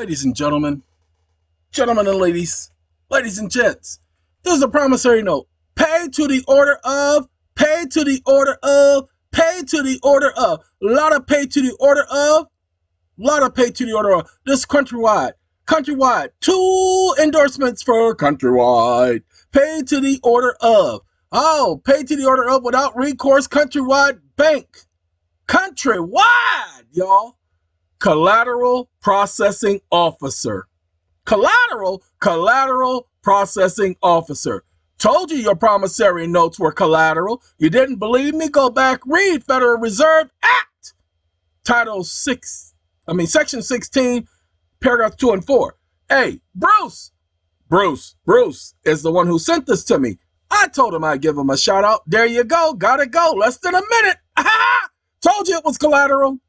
Ladies and gentlemen, gentlemen and ladies, ladies and gents, this is a promissory note. Pay to the order of, pay to the order of, pay to the order of. A lot of pay to the order of, a lot of pay to the order of. This is Countrywide. Countrywide, 2 endorsements for Countrywide. Pay to the order of. Oh, pay to the order of without recourse Countrywide Bank. Countrywide, y'all. Collateral processing officer. Collateral processing officer. Told you your promissory notes were collateral. You didn't believe me? Go back, read Federal Reserve Act, Section 16, paragraphs 2 and 4. Hey, Bruce is the one who sent this to me. I told him I'd give him a shout out. There you go. Gotta go. Less than a minute. Told you it was collateral.